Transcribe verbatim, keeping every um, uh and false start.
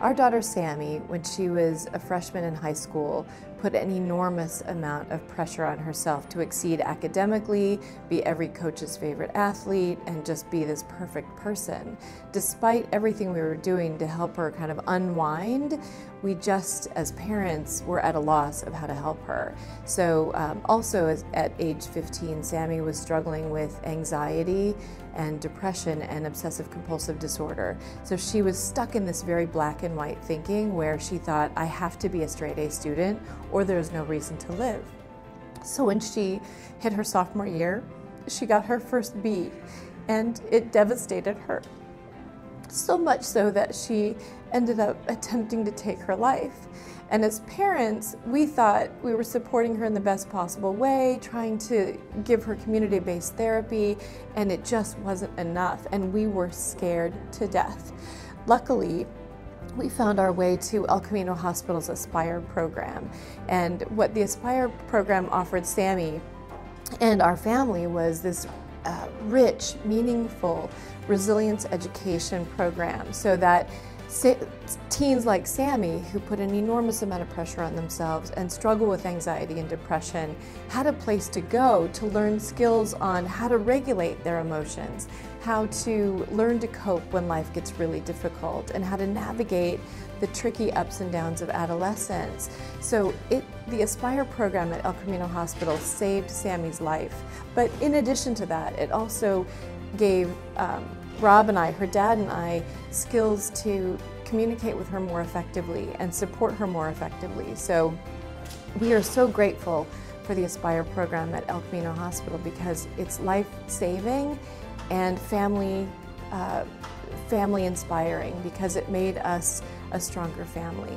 Our daughter Sammy, when she was a freshman in high school, put an enormous amount of pressure on herself to exceed academically, be every coach's favorite athlete, and just be this perfect person. Despite everything we were doing to help her kind of unwind, we just, as parents, were at a loss of how to help her. So um, also as, at age fifteen, Sammy was struggling with anxiety and depression and obsessive compulsive disorder. So she was stuck in this very black and white thinking where she thought, I have to be a straight A student or there's no reason to live. So when she hit her sophomore year, she got her first B, and it devastated her. So much so that she ended up attempting to take her life. And as parents, we thought we were supporting her in the best possible way, trying to give her community-based therapy, and it just wasn't enough, and we were scared to death. Luckily, we found our way to El Camino Hospital's Aspire program, and what the Aspire program offered Sammy and our family was this uh, rich, meaningful resilience education program, so that teens like Sammy, who put an enormous amount of pressure on themselves and struggle with anxiety and depression, had a place to go to learn skills on how to regulate their emotions, how to learn to cope when life gets really difficult, and how to navigate the tricky ups and downs of adolescence. So it, the Aspire program at El Camino Hospital saved Sammy's life. But in addition to that, it also gave um, Rob and I, her dad and I, skills to communicate with her more effectively and support her more effectively. So we are so grateful for the Aspire program at El Camino Hospital because it's life-saving and family, uh, family-inspiring, because it made us a stronger family.